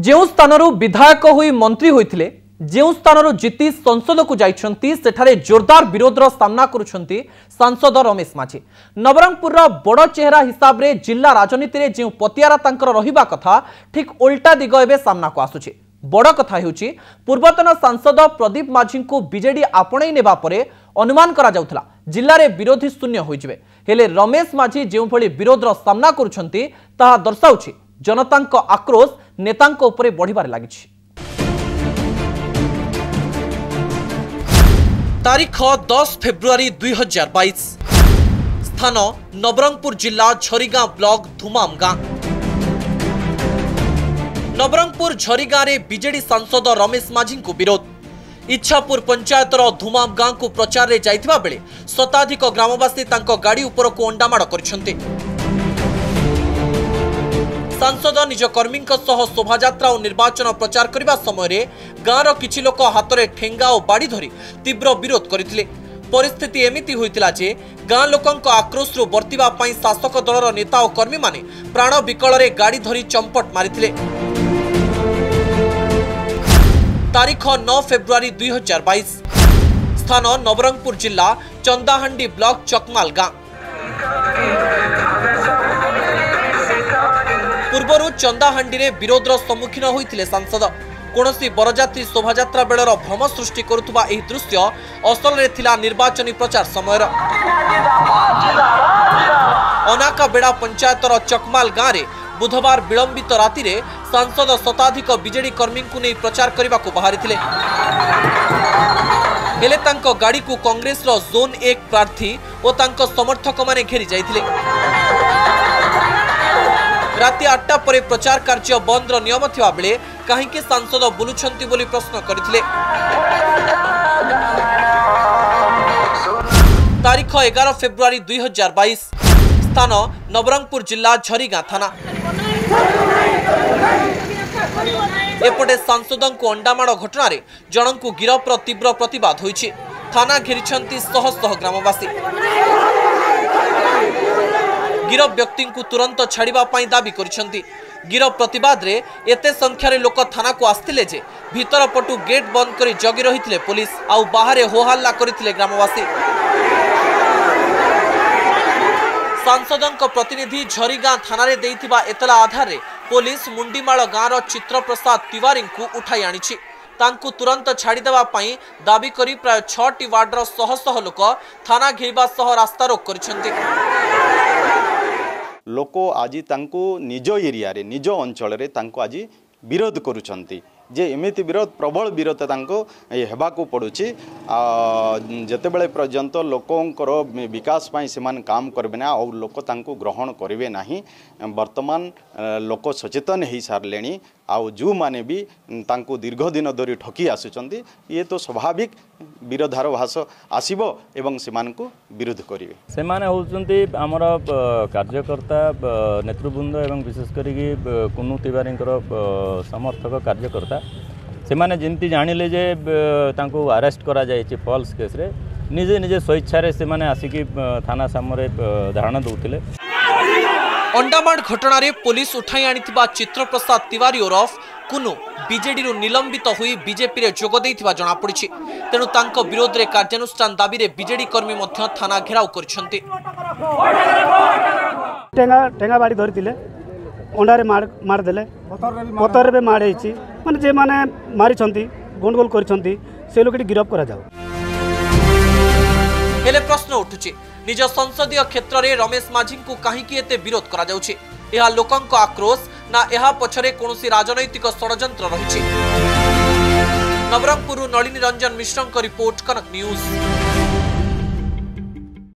जो स्थानरू विधायक होई मंत्री होइथिले, जो स्थानरू जीति संसद को जाइछंती, सेठारे जोरदार विरोधर सामना करुछंती सांसद रमेश माझी। नवरंगपुर बड़ चेहरा हिसाब रे जिला राजनीति रे जो पतियारा तांकर रहिबा कथा ठीक उल्टा दिग एबे सामना को आसुछि। बड़ कथा हेउछि पूर्वतन सांसद प्रदीप माझी को बीजेडी आपणे नेबा परे अनुमान करा जाउथला जिल्ला रे विरोधी शून्य होई जिवे, हेले रमेश माझी जेउ भली विरोधर सामना करुछंती ताहा दर्शाउछि जनता को आक्रोश नेता ऊपर बढ़िबार लागिछि। तारीख 10 फेब्रुआरी 2022 स्थान नवरंगपुर जिला झरीगां ब्लॉक धुमाम गां। नवरंगपुर झरीगां रे बीजेडी सांसद रमेश माझी को विरोध। इच्छापुर पंचायत धुमाम गां को प्रचार रे जाइथिबा बेले शताधिक ग्रामवासी तांको गाड़ी ऊपर को अंडामाड़ करछंती। सांसद निज कर्मी शोभा और निर्वाचन प्रचार करने समय गाँव किछि लोक हाथ में ठेंगा और बाड़ी धरी तीव्र विरोध करथिले। परिस्थिति एमिति होइतिला जे गाँव लोक आक्रोश रु बर्तिबा पई शासक दलर नेता और कर्मी माने प्राण विकल रे गाड़ी धरी चंपट मारिथिले। तारीख 9 फेब्रुआरी 2022 स्थान नवरंगपुर जिला चंदाहांडी ब्लॉक चकमाल गाँव। पूर्वर चंदाहांडी रे विरोधर सम्मुखीन होइथिले सांसद। कोनोसी बरजात्री शोभायात्रा बेलर भ्रम सृष्टि करुवा एही दृश्य असल रे थिला निर्वाचनी प्रचार समयर। अनाका बेड़ा पंचायतर चकमाल गाँव रे बुधवार विलंबित राति रे सांसद शताधिक बीजेडी कर्मी को नहीं प्रचार करने को बाहरी हेले तांको गाड़ी को कांग्रेस रो जोन 1 प्रार्थी और तांको समर्थक माने घेरी जाइथिले। राति 8टा पर प्रचार कार्य बंद नियम थिबा बेले काहेकि सांसद बुलुछंती बोली प्रश्न करथिले। तारीख 11 फेब्रुआरी 2022 स्थान नवरंगपुर जिला झरीगां थाना। एपटे सांसदों को अंडामाड़ घटना रे जनंकु गिरफ्तार तीव्र प्रतिवाद होइछि। थाना घेरिछंती शह शह ग्रामवासी। गिरफ व्यक्ति को तुरंत छाड़िबा पई दाबी करिसेंती। गिरफ प्रतिवाद रे एते संख्या रे लोक थाना को आस्थिले जे भीतर पटु गेट बंद करी जगी रहिथिले पुलिस आउ बाहरे होहल्ला करिथिले ग्रामवासी। सांसदक प्रतिनिधि झरीगां थाना रे देइथिबा एतला आधार रे पुलिस मुंडीमाळ गाँव रो चित्रप्रसाद तिवारी को उठाई आनिछि। तांकु तुरंत छाड़ी देबा पई दाबी करी प्राय 6टी वार्ड रो शह शह लोक थाना घेरिबा सह रास्ता रोक करिसेंती। लोक आज निज एरिया निज अंचल आज विरोध करुँच जे एमती विरोध प्रबल विरोध होगाकू पड़ुची। जितेबले पर्यंत लोकर विकास से काम करें ना और लोक ग्रहण करेंगे ना। बर्तमान लोक सचेतन हो सारे आउ जो मैंने भी दीर्घ दिन धरी ठकी आसुंच ये तो स्वाभाविक विरोधाभास आसब एवं से विरोध करेंगे। से होती आमर कार्यकर्ता नेतृवृंद एवं विशेष करी कुनु तिवारी समर्थक कार्यकर्ता से माने जिनती जानिले जे तांको अरेस्ट करा जायछि फॉल्स केस रे निजे निजे स्वेच्छा रे से माने आसिकी थाना सामने धारणा दउथिले। अंडामाड़ घटना रे पुलिस उठाई आनिथिबा चित्रप्रसाद तिवारी ओरफ कुनु बीजेडी रु निलंबित होई बीजेपी रे जोग देइथिबा जणा पड़िछि। तेनु तांको विरोध रे कार्यानुष्ठान दाबी रे बीजेडी कर्मी मध्य थाना घेराव करछन्ति। टेंगा बाड़ी धरिथिले अंडारे मार देले पतर रे मार हेछि माने जे माने मारिछन्ति गोंडगोल करिछन्ति से लोकटी गिरफ्तार करा जाओ। हेले प्रश्न उठुछि निज संसदीय क्षेत्र रे रमेश माझी को काहीकि एते विरोध करा जाउछि। एहा लोकन को आक्रोश ना एहा पछरे कोनोसी राजनैतिक षडयंत्र रहिछि। नवरंगपुर नलिनी रंजन मिश्रन को रिपोर्ट कनक न्यूज।